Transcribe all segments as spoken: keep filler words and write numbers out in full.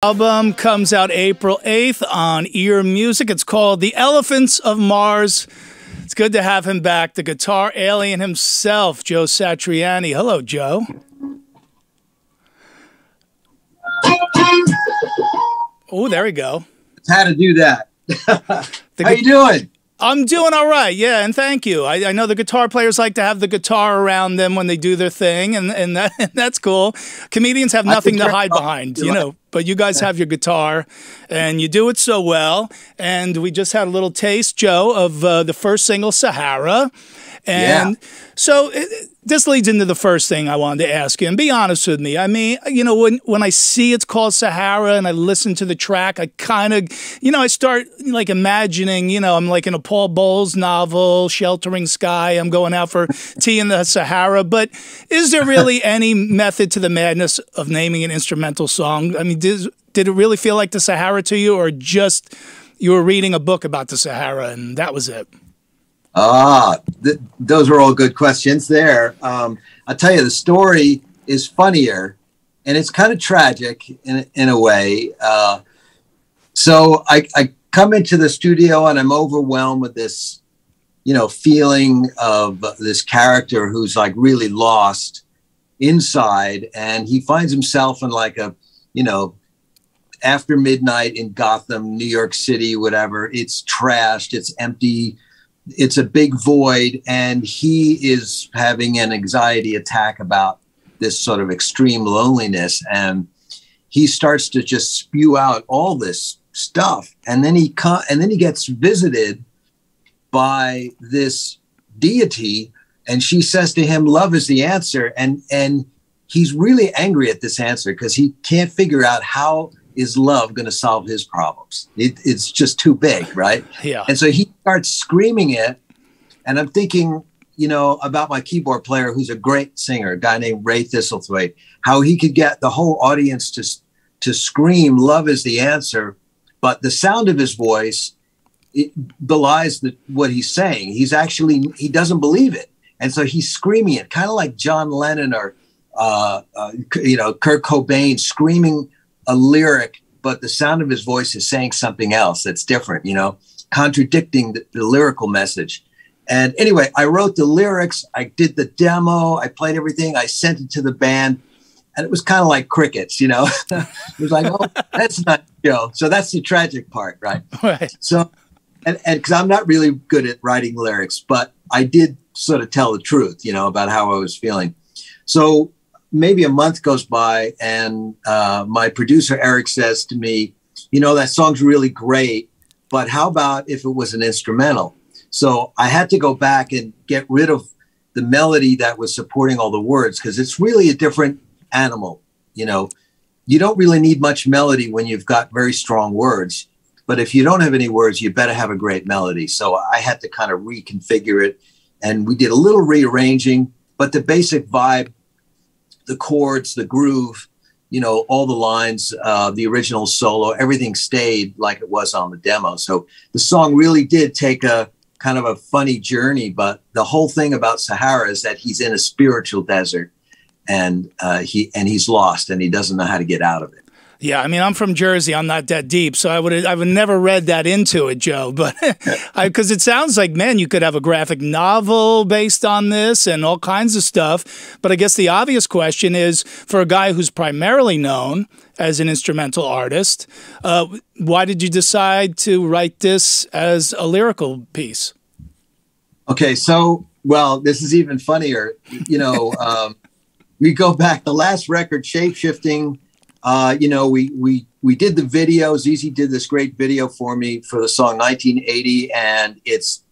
Album comes out April eighth on Ear Music. It's called The Elephants of Mars. It's good to have him back, the guitar alien himself, Joe Satriani. Hello, Joe. Oh, there we go. It's how to do that. How you doing? I'm doing all right, yeah, and thank you. I, I know the guitar players like to have the guitar around them when they do their thing, and, and, that, and that's cool. Comedians have nothing to hide behind, you know, but you guys have your guitar, and you do it so well. And we just had a little taste, Joe, of uh, the first single, Sahara. And yeah. so it, this leads into the first thing I wanted to ask you, and be honest with me. I mean, you know, when, when I see it's called Sahara and I listen to the track, I kind of, you know, I start like imagining, you know, I'm like in a Paul Bowles novel, Sheltering Sky, I'm going out for tea in the Sahara. But is there really any method to the madness of naming an instrumental song? I mean, did, did it really feel like the Sahara to you, or just you were reading a book about the Sahara and that was it? Ah, th those are all good questions there. Um, I'll tell you, the story is funnier, and it's kind of tragic in, in a way. Uh, so I, I come into the studio, and I'm overwhelmed with this, you know, feeling of this character who's, like, really lost inside. And he finds himself in, like, a, you know, after midnight in Gotham, New York City, whatever. It's trashed. It's empty. It's a big void, and he is having an anxiety attack about this sort of extreme loneliness, and he starts to just spew out all this stuff, and then he and then he gets visited by this deity, and she says to him, "Love is the answer," and and he's really angry at this answer because he can't figure out how is love going to solve his problems. It, it's just too big, right? Yeah. And so he starts screaming it, and I'm thinking, you know, about my keyboard player, who's a great singer, a guy named Ray Thistlethwaite, how he could get the whole audience to, to scream, "Love is the answer," but the sound of his voice, it belies the, what he's saying. He's actually, he doesn't believe it. And so he's screaming it, kind of like John Lennon or, uh, uh, you know, Kurt Cobain screaming a lyric, but the sound of his voice is saying something else that's different, you know, contradicting the, the lyrical message. And anyway, I wrote the lyrics, I did the demo, I played everything, I sent it to the band, and it was kind of like crickets, you know. It was like, oh, that's not, you know, so that's the tragic part, right? Right. So, and because I'm not really good at writing lyrics, but I did sort of tell the truth, you know, about how I was feeling. So maybe a month goes by, and uh, my producer, Eric, says to me, you know, that song's really great, but how about if it was an instrumental? So I had to go back and get rid of the melody that was supporting all the words, because it's really a different animal. You know, you don't really need much melody when you've got very strong words, but if you don't have any words, you better have a great melody. So I had to kind of reconfigure it, and we did a little rearranging, but the basic vibe, the chords, the groove, you know, all the lines, uh, the original solo, everything stayed like it was on the demo. So the song really did take a kind of a funny journey, but the whole thing about Sahara is that he's in a spiritual desert, and uh, he and he's lost, and he doesn't know how to get out of it. Yeah, I mean, I'm from Jersey. I'm not that deep, so I would I would never read that into it, Joe. But because it sounds like, man, you could have a graphic novel based on this and all kinds of stuff. But I guess the obvious question is, for a guy who's primarily known as an instrumental artist, uh, why did you decide to write this as a lyrical piece? Okay, so, well, this is even funnier. You know, um, we go back, the last record, Shapeshifting. Uh, you know, we, we, we did the video. Z Z did this great video for me for the song nineteen eighty, and it's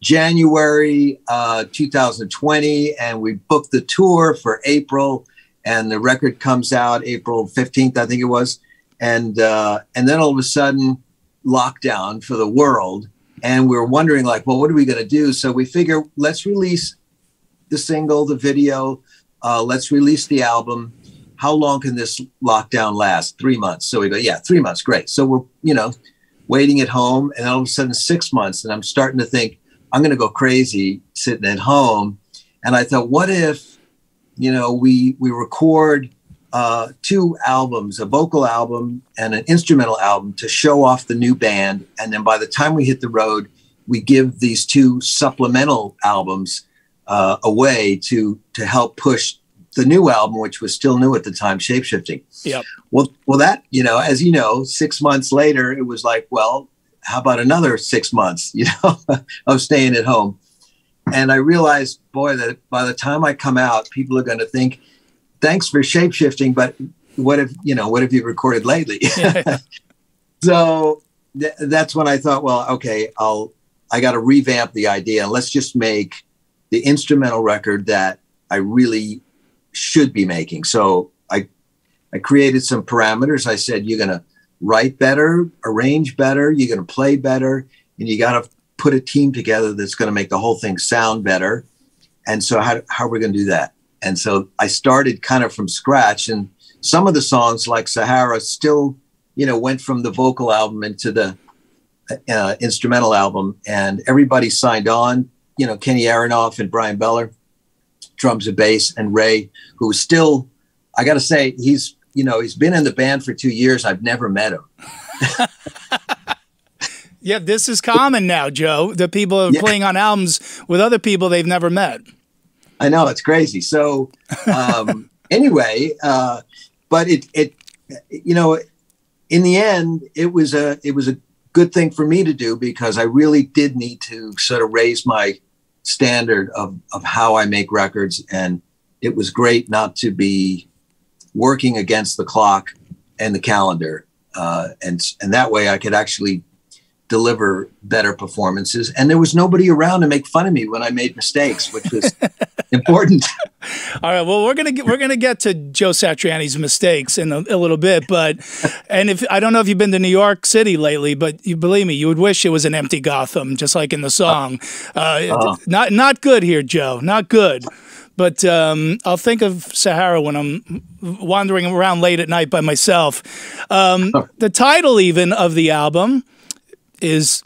January uh, two thousand twenty, and we booked the tour for April, and the record comes out April fifteenth, I think it was. And, uh, and then all of a sudden, lockdown for the world, and we were wondering, like, well, what are we going to do? So we figure, let's release the single, the video, uh, let's release the album. How long can this lockdown last? Three months. So we go, yeah, three months. Great. So we're, you know, waiting at home, and all of a sudden six months. And I'm starting to think, I'm going to go crazy sitting at home. And I thought, what if, you know, we, we record uh, two albums, a vocal album and an instrumental album, to show off the new band. And then by the time we hit the road, we give these two supplemental albums uh, away to to help push the new album, which was still new at the time, Shapeshifting. Yep. Well, well, that, you know, as you know, six months later, it was like, well, how about another six months, you know, of staying at home? And I realized, boy, that by the time I come out, people are going to think, thanks for Shapeshifting, but what if, you know, what have you recorded lately? Yeah. So th that's when I thought, well, okay, I'll, I got to revamp the idea. Let's just make the instrumental record that I really should be making. So I, I created some parameters. I said, you're going to write better, arrange better, you're going to play better, and you got to put a team together that's going to make the whole thing sound better. And so how, how are we going to do that? And so I started kind of from scratch, and some of the songs like Sahara still, you know, went from the vocal album into the uh, instrumental album, and everybody signed on, you know, Kenny Aronoff and Brian Beller, drums and bass, and Ray, who still, I got to say, he's, you know, he's been in the band for two years. I've never met him. Yeah, this is common now, Joe, that people are yeah. playing on albums with other people they've never met. I know, it's crazy. So um, anyway, uh, but it, it, you know, in the end, it was a, it was a good thing for me to do, because I really did need to sort of raise my standard of, of how I make records. And it was great not to be working against the clock and the calendar. Uh, and, and that way I could actually deliver better performances. And there was nobody around to make fun of me when I made mistakes, which was important. All right. Well, we're going to we're going to get to Joe Satriani's mistakes in a, a little bit, but, and if, I don't know if you've been to New York City lately, but you believe me, you would wish it was an empty Gotham, just like in the song. Uh, uh, not, not good here, Joe, not good. But um, I'll think of Sahara when I'm wandering around late at night by myself. Um, the title even of the album is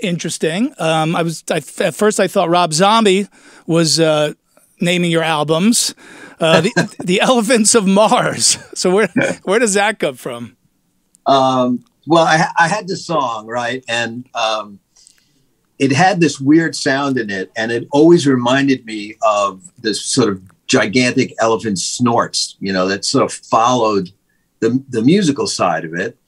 interesting. Um, I was I, at first I thought Rob Zombie was uh, naming your albums, uh, the, the Elephants of Mars. So where where does that come from? Um, well, I, I had this song, right, and um, it had this weird sound in it, and it always reminded me of this sort of gigantic elephant snorts, you know, that sort of followed the the musical side of it.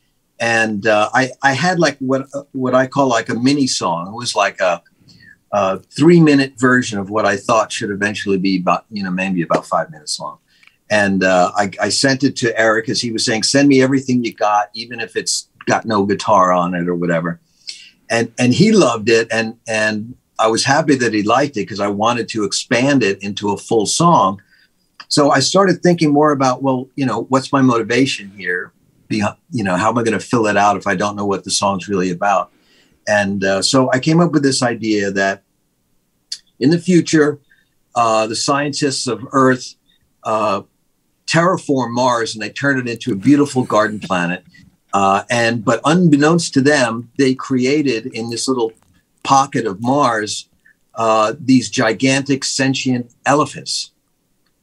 And uh, I, I had like what what I call like a mini song. It was like a, a three-minute version of what I thought should eventually be about, you know, maybe about five minutes long. And uh, I, I sent it to Eric, as he was saying, send me everything you got, even if it's got no guitar on it or whatever. And and he loved it, and and I was happy that he liked it, because I wanted to expand it into a full song. So I started thinking more about, well, you know, what's my motivation here? You know, how am I going to fill it out if I don't know what the song's really about? And uh, so I came up with this idea that in the future, uh, the scientists of Earth uh, terraform Mars, and they turn it into a beautiful garden planet. Uh, and but unbeknownst to them, they created in this little pocket of Mars uh, these gigantic sentient elephants.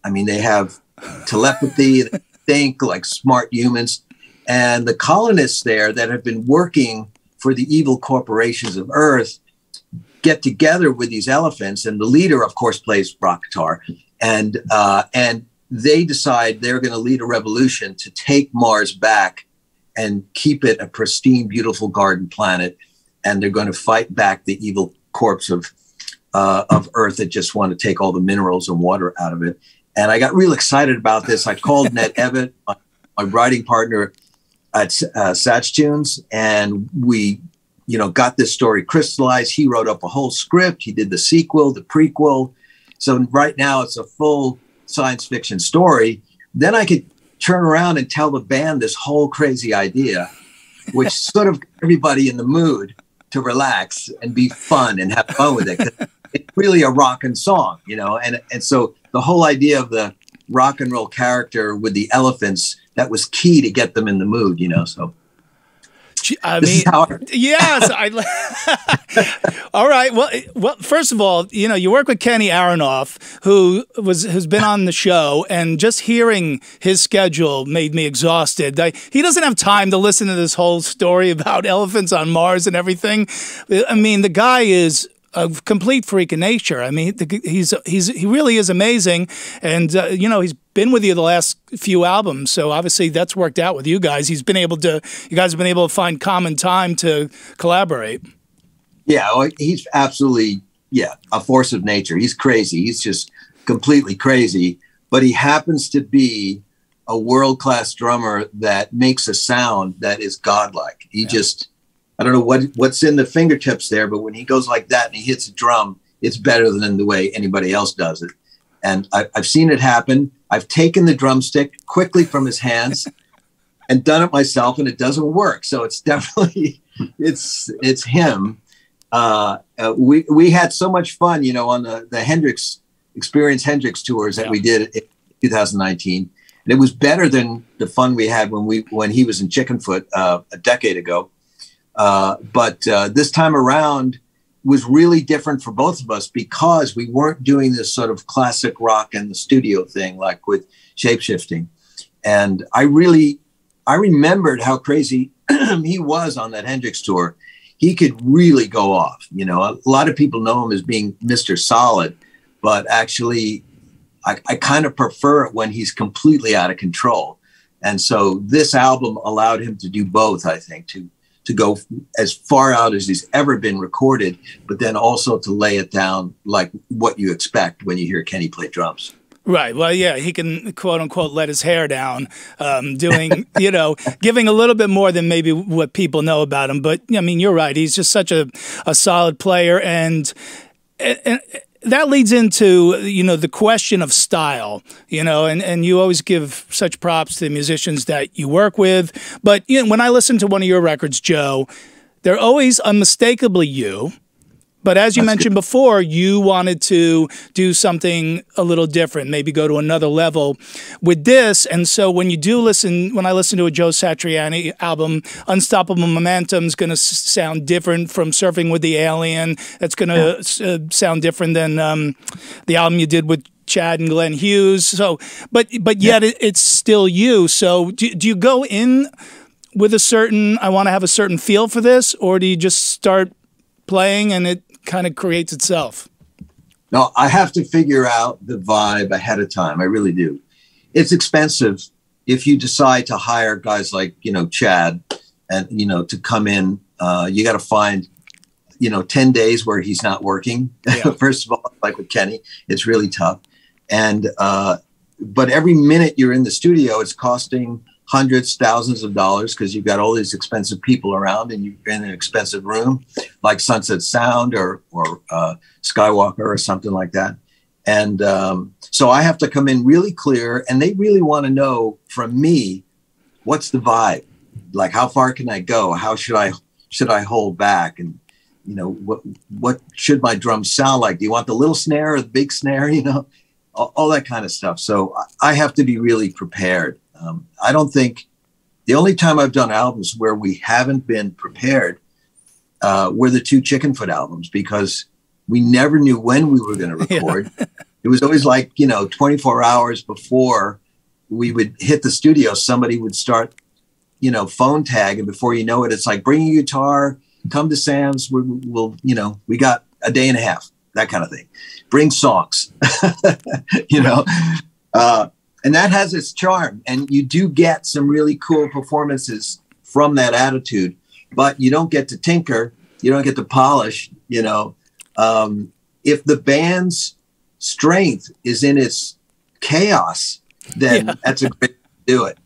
I mean, they have telepathy, they think like smart humans. And the colonists there that have been working for the evil corporations of Earth get together with these elephants, and the leader, of course, plays Rockatar, and uh, and they decide they're going to lead a revolution to take Mars back and keep it a pristine, beautiful garden planet, and they're going to fight back the evil corpse of uh, of Earth that just want to take all the minerals and water out of it. And I got real excited about this. I called Ned Ebbett, my, my writing partner at uh, Satch Tunes, and we, you know, got this story crystallized. He wrote up a whole script. He did the sequel, the prequel. So right now it's a full science fiction story. Then I could turn around and tell the band this whole crazy idea, which sort of got everybody in the mood to relax and be fun and have fun with it. 'Cause it's really a rockin' song, you know? And, and so the whole idea of the rock and roll character with the elephants, that was key to get them in the mood, you know, so. I mean, yes. I, all right. Well, well, first of all, you know, you work with Kenny Aronoff, who was who's been on the show, and just hearing his schedule made me exhausted. I, he doesn't have time to listen to this whole story about elephants on Mars and everything. I mean, the guy is a complete freak of nature. I mean, the, he's he's he really is amazing, and uh, you know, he's been with you the last few albums, so obviously that's worked out with you guys. He's been able to, you guys have been able to find common time to collaborate. Yeah, he's absolutely yeah a force of nature. He's crazy. He's just completely crazy, but he happens to be a world-class drummer that makes a sound that is godlike. He yeah. just I don't know what what's in the fingertips there, but when he goes like that and he hits a drum, it's better than the way anybody else does it. And I, I've seen it happen. I've taken the drumstick quickly from his hands and done it myself, and it doesn't work. So it's definitely it's it's him. Uh, uh, we we had so much fun, you know, on the the Hendrix Experience Hendrix tours that yeah. we did in two thousand nineteen, and it was better than the fun we had when we when he was in Chickenfoot uh, a decade ago. Uh, but uh, this time around was really different for both of us because we weren't doing this sort of classic rock in the studio thing like with Shapeshifting. And I really, I remembered how crazy he was on that Hendrix tour. He could really go off. You know, a lot of people know him as being Mister Solid, but actually I, I kind of prefer it when he's completely out of control. And so this album allowed him to do both, I think, to to go as far out as he's ever been recorded, but then also to lay it down like what you expect when you hear Kenny play drums. Right. Well, yeah, he can, quote unquote, let his hair down, um, doing, you know, giving a little bit more than maybe what people know about him. But, I mean, you're right. He's just such a, a solid player. And, and that leads into, you know, the question of style, you know, and, and you always give such props to the musicians that you work with. But, you know, when I listen to one of your records, Joe, they're always unmistakably you. But as you That's mentioned good. before, you wanted to do something a little different, maybe go to another level with this. And so when you do listen, when I listen to a Joe Satriani album, Unstoppable Momentum is going to sound different from Surfing with the Alien. It's going to yeah. uh, sound different than um, the album you did with Chad and Glenn Hughes. So, but but yet yeah. it, it's still you. So do, do you go in with a certain, I want to have a certain feel for this, or do you just start playing and it kind of creates itself? No, I have to figure out the vibe ahead of time. I really do. It's expensive if you decide to hire guys like, you know, Chad and, you know, to come in. Uh, you got to find, you know, ten days where he's not working. Yeah. First of all, like with Kenny, it's really tough. And, uh, but every minute you're in the studio, it's costing hundreds, thousands of dollars because you've got all these expensive people around and you're in an expensive room like Sunset Sound or, or uh, Skywalker or something like that. And um, so I have to come in really clear, and they really want to know from me, what's the vibe? Like, how far can I go? How should I, should I hold back? And, you know, what, what should my drums sound like? Do you want the little snare or the big snare? You know, all, all that kind of stuff. So I have to be really prepared. Um, I don't think the only time I've done albums where we haven't been prepared uh, were the two Chickenfoot albums, because we never knew when we were going to record. Yeah. It was always like, you know, twenty-four hours before we would hit the studio, somebody would start, you know, phone tag. And before you know it, it's like, bring your guitar, come to Sam's. We'll, we'll you know, we got a day and a half, that kind of thing. Bring songs, you know, uh, and that has its charm, and you do get some really cool performances from that attitude, but you don't get to tinker, you don't get to polish, you know. Um, if the band's strength is in its chaos, then yeah. that's a great way to do it.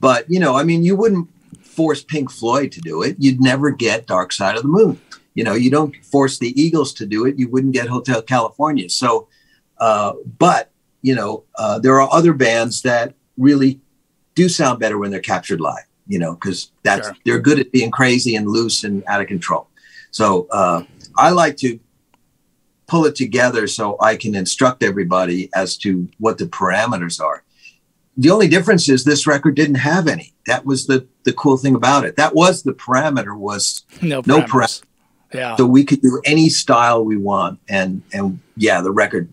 But, you know, I mean, you wouldn't force Pink Floyd to do it. You'd never get Dark Side of the Moon. You know, you don't force the Eagles to do it. You wouldn't get Hotel California. So, uh, but... you know, uh, there are other bands that really do sound better when they're captured live, you know, because that's sure. they're good at being crazy and loose and out of control. So uh, I like to pull it together so I can instruct everybody as to what the parameters are. the only difference is this record didn't have any. That was the the cool thing about it. That was the parameter, was no parameters. No parameters. Yeah. So we could do any style we want. And, and yeah, the record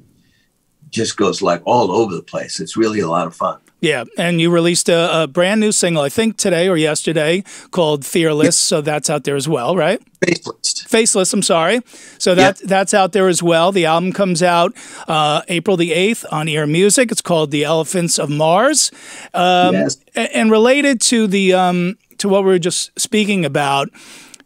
just goes like all over the place. It's really a lot of fun. Yeah, and you released a, a brand new single, I think today or yesterday, called Fearless. So that's out there as well, right? Faceless. Faceless, I'm sorry. So that, yeah. that's out there as well. The album comes out uh, April the eighth on Ear Music. It's called The Elephants of Mars. Um, yes. And related to, the, um, to what we were just speaking about,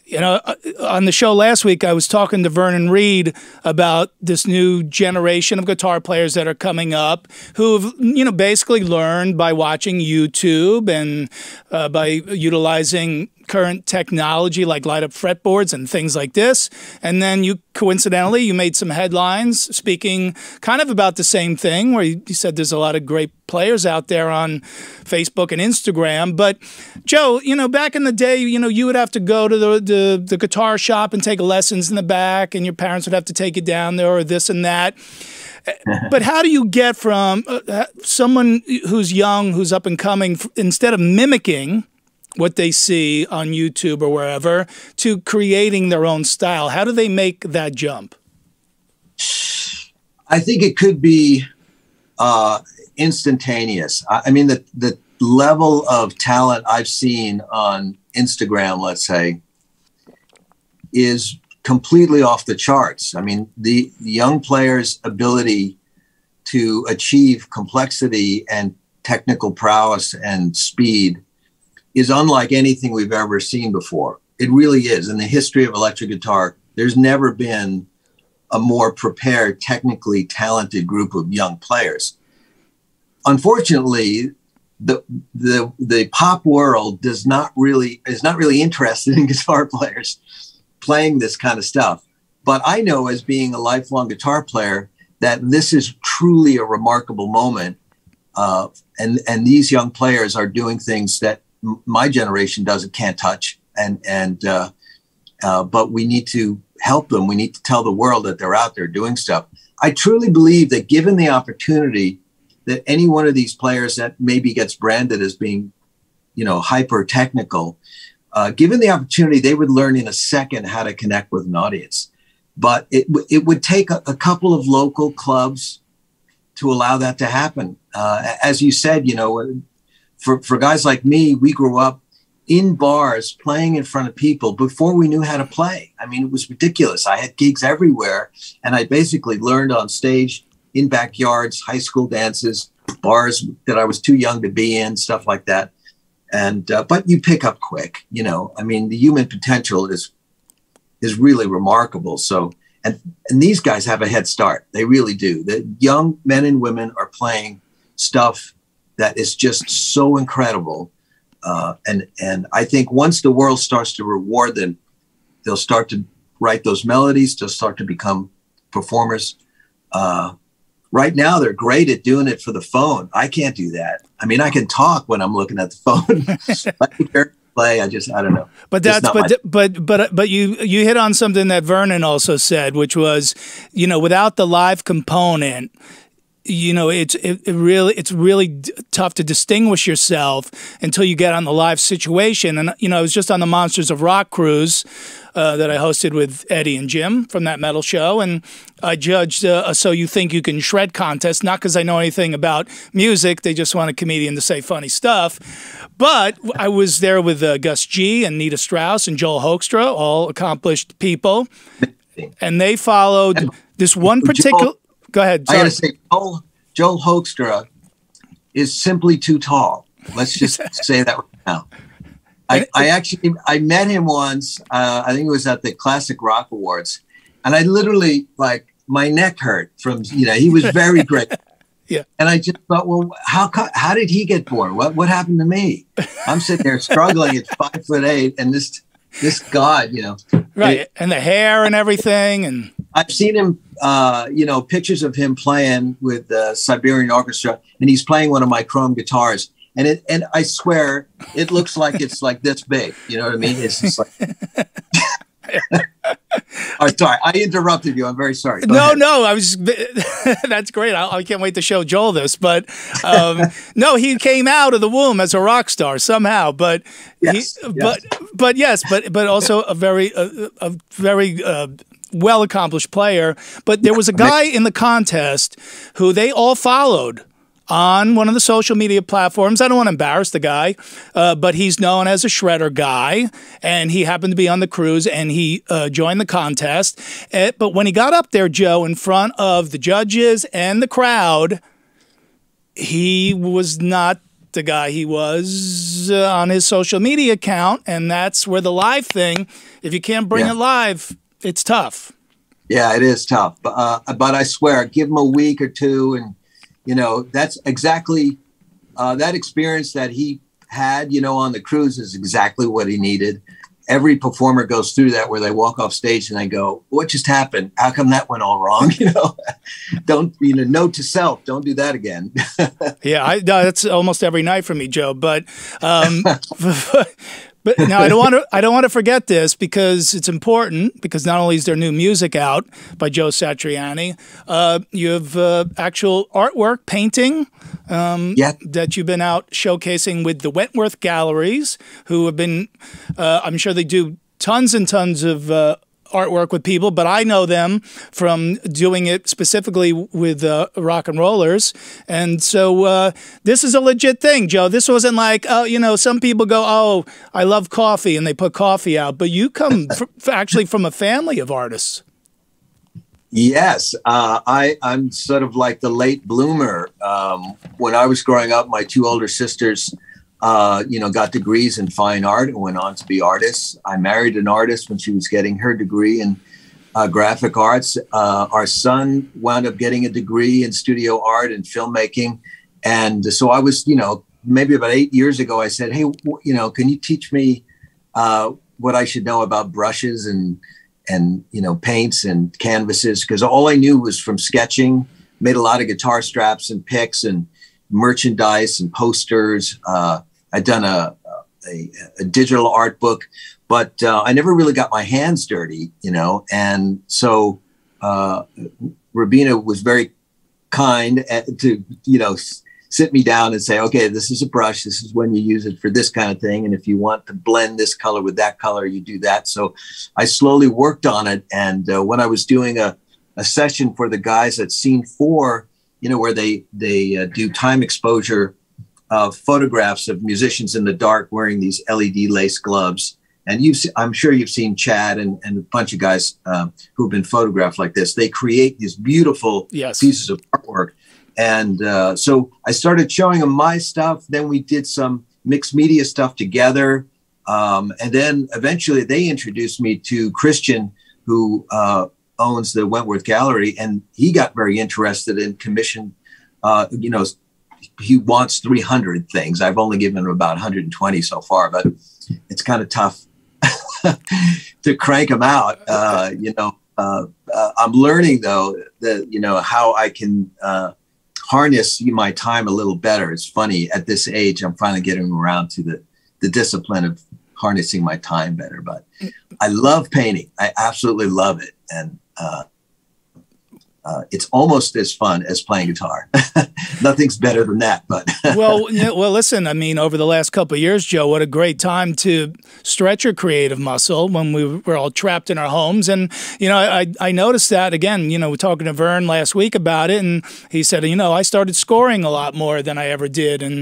you know, on the show last week, I was talking to Vernon Reed about this new generation of guitar players that are coming up who've, you know, basically learned by watching YouTube and uh, by utilizing current technology like light-up fretboards and things like this. And then you, coincidentally, you made some headlines speaking kind of about the same thing, where you, you said there's a lot of great players out there on Facebook and Instagram. But, Joe, you know, back in the day, you know, you would have to go to the, the, the guitar shop and take lessons in the back, and your parents would have to take you down there or this and that. But how do you get from uh, someone who's young, who's up and coming, instead of mimicking what they see on YouTube or wherever, to creating their own style? How do they make that jump? I think it could be uh, instantaneous. I, I mean, the, the level of talent I've seen on Instagram, let's say, is completely off the charts. I mean, the young players' ability to achieve complexity and technical prowess and speed is unlike anything we've ever seen before. It really is. In the history of electric guitar, there's never been a more prepared, technically talented group of young players. Unfortunately, the the the pop world does not really is not really interested in guitar players playing this kind of stuff. But I know, as being a lifelong guitar player, that this is truly a remarkable moment, uh, and and these young players are doing things that my generation doesn't can't touch, and and uh, uh, but we need to help them. We need to tell the world that they're out there doing stuff. I truly believe that, given the opportunity, that any one of these players that maybe gets branded as being, you know, hyper technical, uh, given the opportunity, they would learn in a second how to connect with an audience. But it it would take a, a couple of local clubs to allow that to happen. Uh, as you said, you know. For, for guys like me, we grew up in bars playing in front of people before we knew how to play. I mean, it was ridiculous. I had gigs everywhere, and I basically learned on stage, in backyards, high school dances, bars that I was too young to be in, stuff like that. And uh, but you pick up quick, you know. I mean, the human potential is is really remarkable. So, and and these guys have a head start. They really do. The young men and women are playing stuff that is just so incredible. Uh, and, and I think once the world starts to reward them, they'll start to write those melodies, they'll start to become performers. Uh, right now, they're great at doing it for the phone. I can't do that. I mean, I can talk when I'm looking at the phone. I can play, I just, I don't know. But that's, but, but, but, but you, you hit on something that Vernon also said, which was, you know, without the live component, you know, it's it, it really it's really d tough to distinguish yourself until you get on the live situation. And you know, I was just on the Monsters of Rock cruise uh, that I hosted with Eddie and Jim from That Metal Show, and I judged uh, a So You Think You Can Shred contest, not because I know anything about music. They just want a comedian to say funny stuff. But I was there with uh, Gus G and Nita Strauss and Joel Hoekstra, all accomplished people, and they followed this one particular. Go ahead. Sorry. I gotta say, Joel, Joel Hoekstra is simply too tall. Let's just say that right now. I, I actually I met him once. Uh, I think it was at the Classic Rock Awards, and I literally, like, my neck hurt from, you know, he was very great. Yeah. And I just thought, well, how how did he get born? What what happened to me? I'm sitting there struggling at five foot eight, and this this god, you know, right, it, and the hair and everything, and I've seen him. Uh, you know, pictures of him playing with the uh, Siberian Orchestra, and he's playing one of my chrome guitars, and it and I swear it looks like it's like this big. You know what I mean? It's just like. Oh, sorry, I interrupted you. I'm very sorry. Go no, ahead. no, I was. That's great. I, I can't wait to show Joel this. But um, no, he came out of the womb as a rock star somehow. But yes, he, yes. but but yes, but but also a very a, a very. Uh, well accomplished player. But there was a guy in the contest who they all followed on one of the social media platforms. I don't want to embarrass the guy, uh, but he's known as a shredder guy, and he happened to be on the cruise, and he uh, joined the contest. Uh, but when he got up there, Joe, in front of the judges and the crowd, he was not the guy he was uh, on his social media account, and that's where the live thing, if you can't bring yeah. it live, it's tough. Yeah, it is tough. Uh, but I swear, give them a week or two. And, you know, that's exactly uh, that experience that he had, you know, on the cruise is exactly what he needed. Every performer goes through that where they walk off stage and they go, what just happened? How come that went all wrong? You know, don't, you know, note to self, don't do that again. yeah, I, that's almost every night for me, Joe. But um, But now I don't want to. I don't want to forget this because it's important. Because not only is there new music out by Joe Satriani, uh, you have uh, actual artwork, painting, um, yeah. that you've been out showcasing with the Wentworth Galleries, who have been. Uh, I'm sure they do tons and tons of uh, artwork with people, but I know them from doing it specifically with uh, rock and rollers. And so uh, this is a legit thing, Joe. This wasn't like, oh, you know, some people go, oh, I love coffee, and they put coffee out. But you come f actually from a family of artists. Yes. Uh, I, I'm sort of like the late bloomer. Um, when I was growing up, my two older sisters Uh, you know, got degrees in fine art and went on to be artists. I married an artist when she was getting her degree in uh, graphic arts. Uh, our son wound up getting a degree in studio art and filmmaking. And so I was, you know, maybe about eight years ago, I said, hey, you know, can you teach me uh, what I should know about brushes and, and you know, paints and canvases? Because all I knew was from sketching, made a lot of guitar straps and picks and merchandise and posters. Uh, I'd done a, a, a digital art book, but uh, I never really got my hands dirty, you know. And so uh, Rabina was very kind to, you know, sit me down and say, okay, this is a brush. This is when you use it for this kind of thing. And if you want to blend this color with that color, you do that. So I slowly worked on it. And uh, when I was doing a, a session for the guys at Scene Four, you know, where they, they uh, do time exposure of photographs of musicians in the dark wearing these L E D lace gloves. And you've se I'm sure you've seen Chad and, and a bunch of guys uh, who've been photographed like this. They create these beautiful yes. pieces of artwork. And uh, so I started showing them my stuff. Then we did some mixed media stuff together. Um, and then eventually they introduced me to Christian, who uh, owns the Wentworth Gallery, and he got very interested in commission. Uh, you know, he wants three hundred things. I've only given him about one hundred twenty so far, but it's kind of tough to crank them out. Uh, you know, uh, uh, I'm learning though that, you know, how I can uh, harness my time a little better. It's funny, at this age, I'm finally getting around to the, the discipline of harnessing my time better, but I love painting. I absolutely love it. And, Uh, uh, it's almost as fun as playing guitar. Nothing's better than that. But well, yeah, well, listen, I mean, over the last couple of years, Joe, what a great time to stretch your creative muscle when we were all trapped in our homes. And, you know, I, I noticed that again, you know, we're talking to Vern last week about it. And he said, you know, I started scoring a lot more than I ever did. And,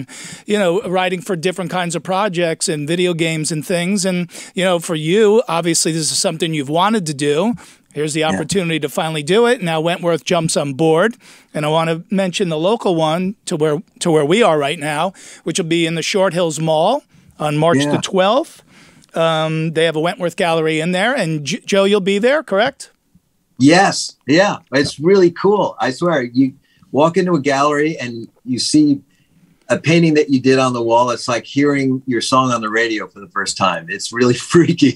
you know, writing for different kinds of projects and video games and things. And, you know, for you, obviously, this is something you've wanted to do. Here's the opportunity yeah. to finally do it. Now Wentworth jumps on board, and I want to mention the local one to where to where we are right now, which will be in the Short Hills Mall on March yeah. the twelfth. Um, they have a Wentworth Gallery in there, and J Joe, you'll be there, correct? Yes, yeah, it's really cool. I swear, you walk into a gallery and you see a painting that you did on the wall. It's like hearing your song on the radio for the first time. It's really freaky.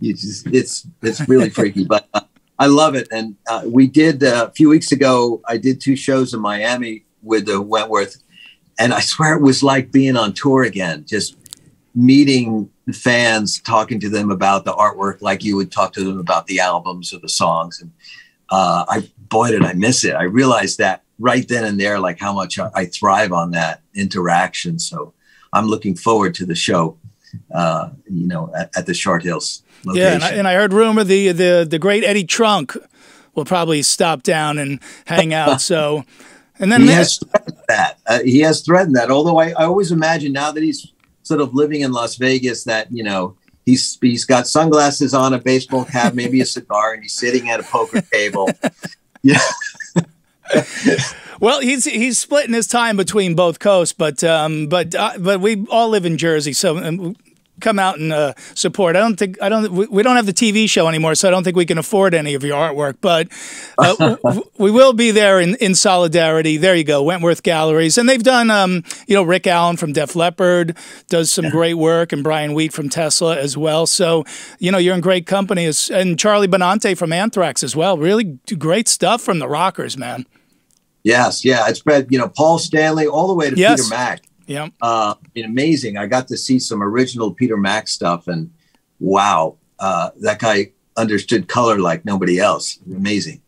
You just, it's it's really freaky, but uh, I love it. And uh, we did uh, a few weeks ago, I did two shows in Miami with the Wentworth, and I swear it was like being on tour again, just meeting fans, talking to them about the artwork like you would talk to them about the albums or the songs. And uh, I, boy, did I miss it. I realized that right then and there, like how much I, I thrive on that interaction. So I'm looking forward to the show, uh, you know, at, at the Short Hills location. Yeah, and I, and I heard rumor the, the, the great Eddie Trunk will probably stop down and hang out. So, and then he has threatened that. Uh, he has threatened that. Although I, I always imagine now that he's sort of living in Las Vegas that, you know, he's he's got sunglasses on, a baseball cap, maybe a cigar, and he's sitting at a poker table. Yeah. Well, he's he's splitting his time between both coasts, but um, but uh, but we all live in Jersey, so um, come out and uh, support. I don't think I don't we, we don't have the T V show anymore, so I don't think we can afford any of your artwork. But uh, we will be there in in solidarity. There you go, Wentworth Galleries, and they've done um, you know, Rick Allen from Def Leppard does some yeah. great work, and Brian Wheat from Tesla as well. So you know you're in great company, and Charlie Benante from Anthrax as well. Really great stuff from the rockers, man. Yes, yeah, it's been, you know, Paul Stanley all the way to yes. Peter Mac. Yeah, uh, amazing. I got to see some original Peter Mac stuff, and wow, uh, that guy understood color like nobody else. Amazing.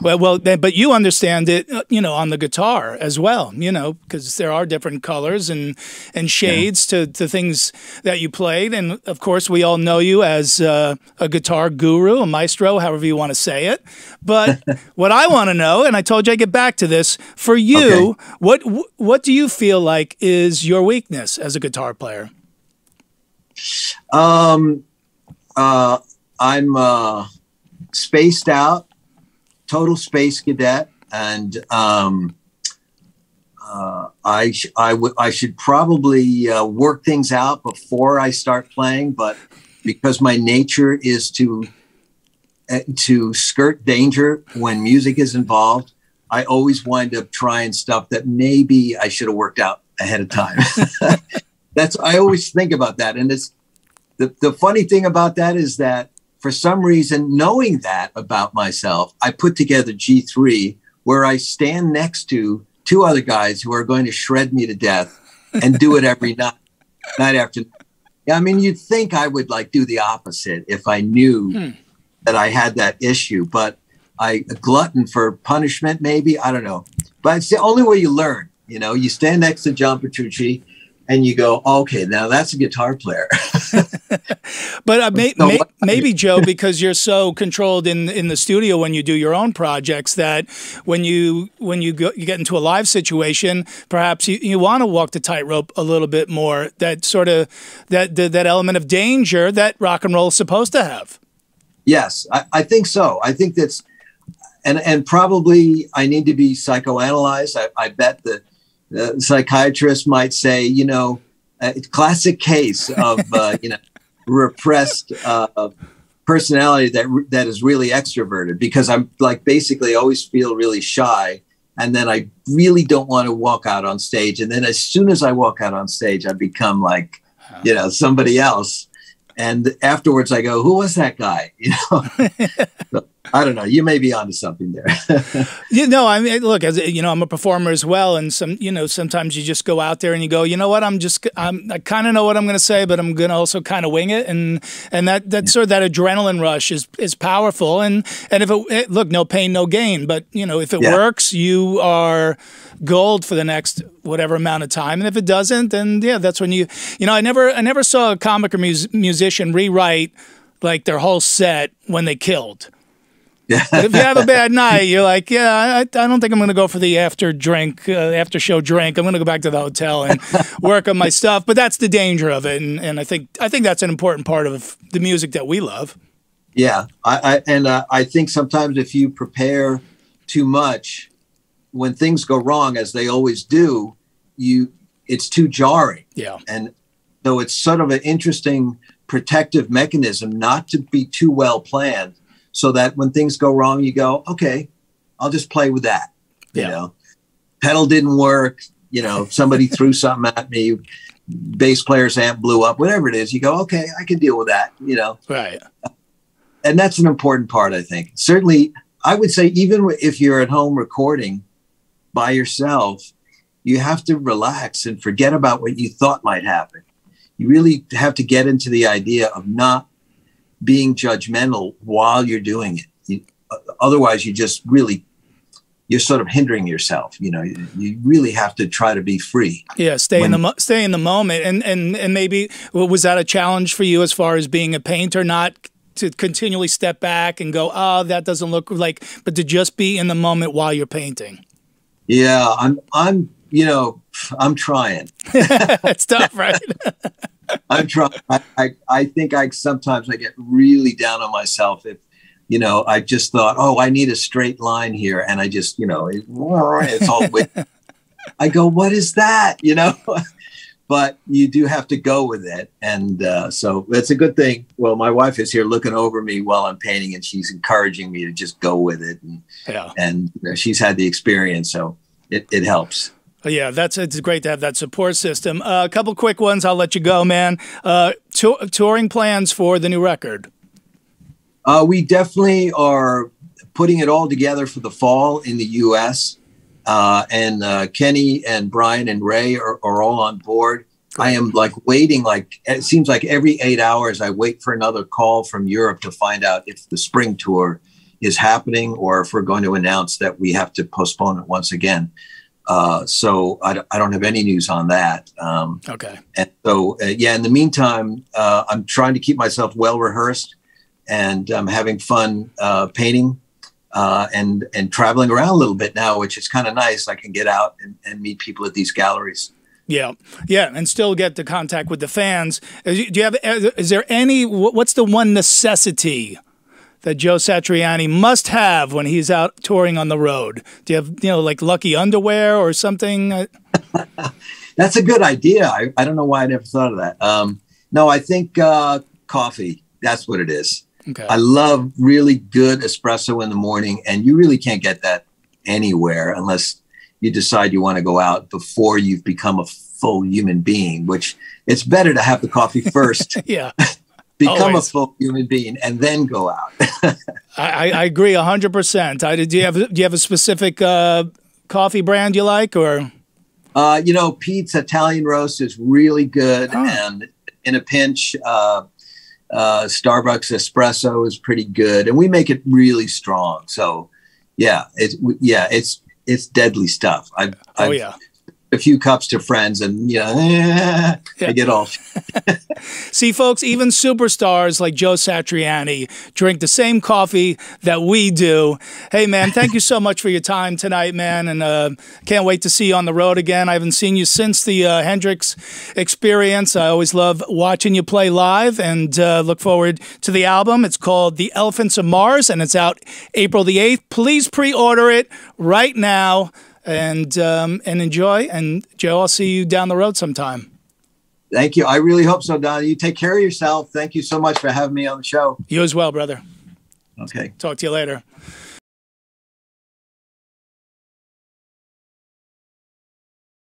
Well, well, but you understand it, you know, on the guitar as well, you know, because there are different colors and and shades yeah. to to things that you played, and of course we all know you as uh, a guitar guru, a maestro, however you want to say it. But what I want to know, and I told you I 'd get back to this, for you, okay. what what do you feel like is your weakness as a guitar player? Um, uh, I'm uh, spaced out. Total space cadet, and um, uh, I sh I would I should probably uh, work things out before I start playing. But because my nature is to uh, to skirt danger when music is involved, I always wind up trying stuff that maybe I should have worked out ahead of time. That's I always think about that, and it's the the funny thing about that is that, for some reason, knowing that about myself, I put together G three, where I stand next to two other guys who are going to shred me to death and do it every night, night after night. Yeah, I mean, you'd think I would like do the opposite if I knew hmm. that I had that issue, but I a glutton for punishment, maybe, I don't know. But it's the only way you learn, you know, you stand next to John Petrucci and you go, okay, now that's a guitar player. But uh, may, may, maybe, Joe, because you're so controlled in in the studio when you do your own projects, that when you when you, go, you get into a live situation, perhaps you, you want to walk the tightrope a little bit more. That sort of that, that that element of danger that rock and roll is supposed to have. Yes, I, I think so. I think that's, and and probably I need to be psychoanalyzed. I, I bet that. Uh, psychiatrist might say, you know, a classic case of, uh, you know, repressed uh, personality that that is really extroverted, because I'm like basically always feel really shy. And then I really don't want to walk out on stage. And then as soon as I walk out on stage, I become like, you know, somebody else. And afterwards I go, who was that guy? You know, so, I don't know. You may be onto something there. You know, I mean, look, as you know, I'm a performer as well. And some, you know, sometimes you just go out there and you go, you know what, I'm just, I'm, I kind of know what I'm going to say, but I'm going to also kind of wing it. And, and that, that yeah. sort of that adrenaline rush is, is powerful. And, and if it, look, no pain, no gain, but you know, if it yeah. works, you are gold for the next whatever amount of time. And if it doesn't, then yeah, that's when you, you know, I never, I never saw a comic or mus musician rewrite like their whole set when they killed. If you have a bad night, you're like, yeah, I, I don't think I'm going to go for the after drink, uh, after show drink. I'm going to go back to the hotel and work on my stuff. But that's the danger of it, and and I think I think that's an important part of the music that we love. Yeah, I, I and uh, I think sometimes if you prepare too much, when things go wrong, as they always do, you it's too jarring. Yeah, and so it's sort of an interesting protective mechanism not to be too well planned, so that when things go wrong, you go, okay, I'll just play with that. You yeah. know, pedal didn't work. You know, somebody threw something at me. Bass player's amp blew up. Whatever it is, you go, okay, I can deal with that. You know, right. And that's an important part, I think. Certainly, I would say even if you're at home recording by yourself, you have to relax and forget about what you thought might happen. you really have to get into the idea of not being judgmental while you're doing it. You, otherwise, you just really, you're sort of hindering yourself. You know, you, you really have to try to be free. Yeah, stay when, in the stay in the moment. And and and maybe was that a challenge for you as far as being a painter, not to continually step back and go, oh, that doesn't look like, but to just be in the moment while you're painting. Yeah, I'm I'm you know I'm trying. It's tough, right? I'm trying. I, I I think I sometimes I get really down on myself if, you know, I just thought, oh, I need a straight line here, and I just, you know, it, it's all wicked. I go, what is that? You know, but you do have to go with it, and uh, so that's a good thing. Well, my wife is here looking over me while I'm painting, and she's encouraging me to just go with it, and yeah. and you know, she's had the experience, so it it helps. Yeah, that's it's great to have that support system. Uh, a couple quick ones, I'll let you go, man. Uh, to touring plans for the new record? Uh, we definitely are putting it all together for the fall in the U S Uh, and uh, Kenny and Brian and Ray are, are all on board. Great. I am like waiting, like it seems like every eight hours I wait for another call from Europe to find out if the spring tour is happening or if we're going to announce that we have to postpone it once again. Uh, so I, I don't have any news on that. Um, okay. And so, uh, yeah, in the meantime, uh, I'm trying to keep myself well rehearsed, and I'm um, having fun uh, painting uh, and, and traveling around a little bit now, which is kind of nice. I can get out and, and meet people at these galleries. Yeah. Yeah. And still get the contact with the fans. Do you have, is there any, what's the one necessity that Joe Satriani must have when he's out touring on the road? Do you have, you know, like lucky underwear or something? That's a good idea. I, I don't know why I never thought of that. Um, no, I think uh, coffee, that's what it is. Okay. I love really good espresso in the morning, and you really can't get that anywhere unless you decide you want to go out before you've become a full human being, which it's better to have the coffee first. Yeah. Become Always. a full human being and then go out. I, I agree a hundred percent. I do. You have do you have a specific uh, coffee brand you like, or? Uh, you know, Pete's Italian roast is really good, oh. and in a pinch, uh, uh, Starbucks espresso is pretty good, and we make it really strong. So, yeah, it's yeah, it's it's deadly stuff. I oh I've, yeah. a few cups to friends, and you know, eh, yeah. I get off. See, folks, even superstars like Joe Satriani drink the same coffee that we do. Hey, man, thank you so much for your time tonight, man, and uh, can't wait to see you on the road again. I haven't seen you since the uh, Hendrix Experience. I always love watching you play live, and uh, look forward to the album. It's called The Elephants of Mars, and it's out April the eighth. Please pre-order it right now. And um, and enjoy. And Joe, I'll see you down the road sometime. Thank you. I really hope so, Don. You take care of yourself. Thank you so much for having me on the show. You as well, brother. Okay. Talk to you later.